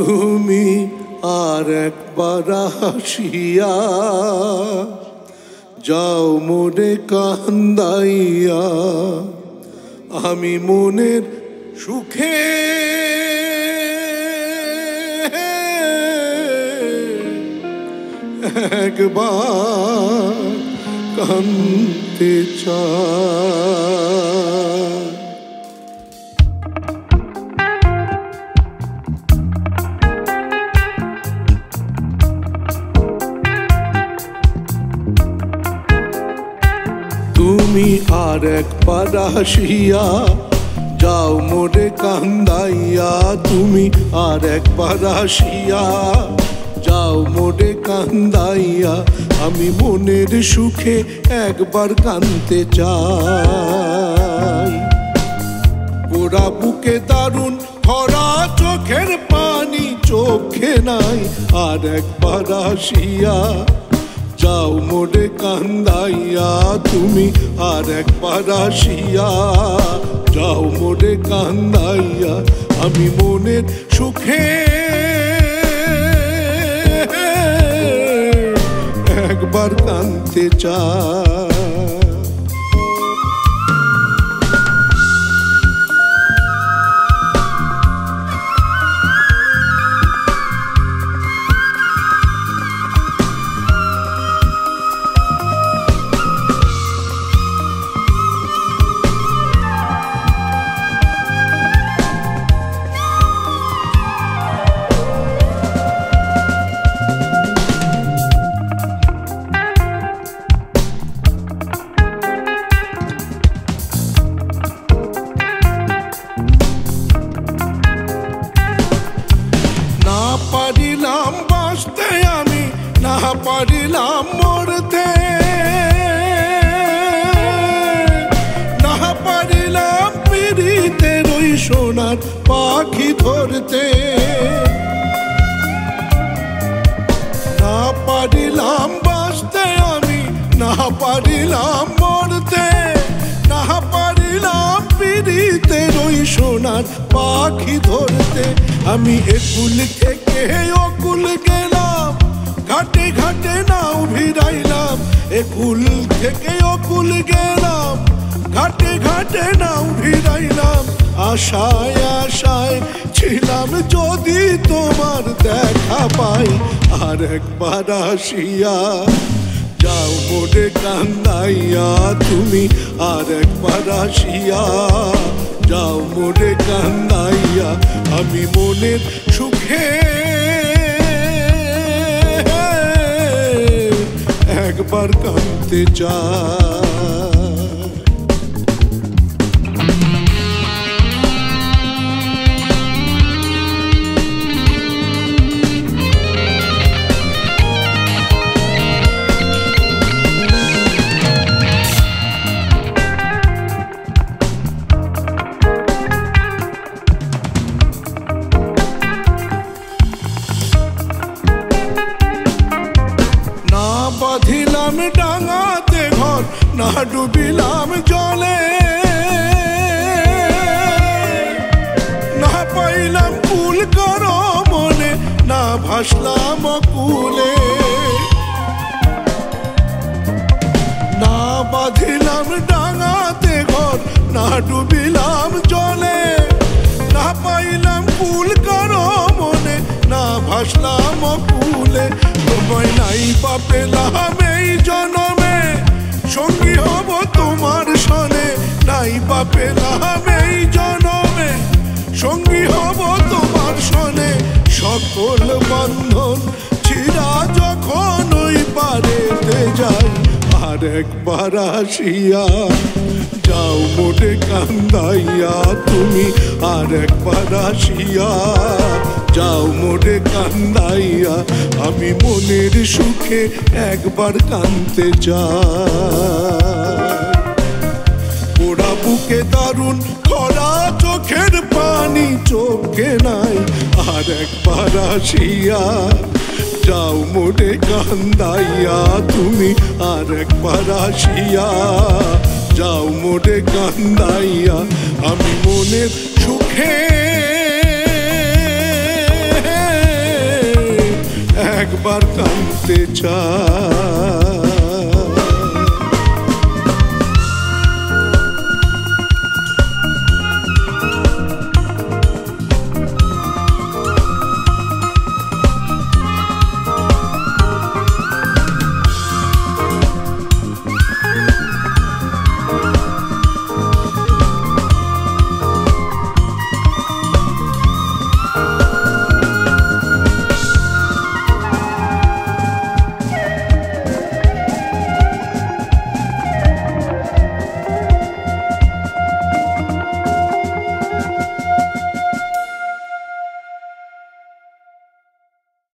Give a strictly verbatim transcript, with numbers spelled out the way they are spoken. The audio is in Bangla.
তুমি আর একবার হাসিয়া যাও মনে কান্দাইয়া আমি মনের সুখে একবার কাঁদতে চাই। তুমি আর একবার আসিয়া যাও মোরে কান্দাইয়া তুমি আর একবার আসিয়া যাও মোরে কান্দাইয়া আমি মনের সুখে একবার কাঁদতে চাই। গোরা বুকে দারুণ ভরা চোখের পানি চোখে নাই আর একবার আসিয়া যাও মোরে কান্দাইয়া তুমি আর একবার আসিয়া যাও মোরে কান্দাইয়া আমি মনের সুখে একবার কাঁদতে চাই। পারিলাম মরতে না পারিলাম পিড়িতে রই সোনার পাখি ধরতে না পারিলাম বাঁচতে আমি না পারিলাম মরতে না পারিলাম পিড়িতে রই সোনার পাখি ধরতে আমি একুল থেকে অকুল গেলাম ঘাটে ঘাটে নাও ভিড়াইলাম একুল থেকে অকুল গেলাম ঘাটে ঘাটে নাও ভিড়াইলাম আশায় আশায় ছিলাম যদি তোমার দেখা পাই আর একবার আসিয়া যাও মোরে কান্দাইয়া তুমি আর একবার আসিয়া যাও মোরে কান্দাইয়া আমি মনের সুখে একবার কাঁদতে চাই। বাঁধিলাম ডাঙাতে ঘর না ডুবিলাম জলে না পাইলাম কুল কর মনে না ভাসলাম কুলে না বাঁধিলাম ডাঙাতে ঘর না ডুবিলাম জলে না পাইলাম কুল কর মনে না ভাসলাম কুলে তোমায় নাই বা পেলাম এই জনমে সঙ্গী হব তোমার সনে নাই বা পেলাম এই জনমে সঙ্গী হব তোমার সনে সকল বন্ধন ছিড়া যখন ওই পারেতে যাই আর একবার আসিয়া যাও মোরে কান্দাইয়া তুমি আর একবার আসিয়া যাও মোরে কান্দাইয়া আমি মনের সুখে একবার কাঁদতে চাই। পোড়া বুকে দারুণ খরা চোখের পানি চোখে নাই আর একবার আসিয়া যাও মোরে কান্দাইয়া তুমি আর একবার আসিয়া যাও মোরে কান্দাইয়া আমি মনের সুখে। कंते चा।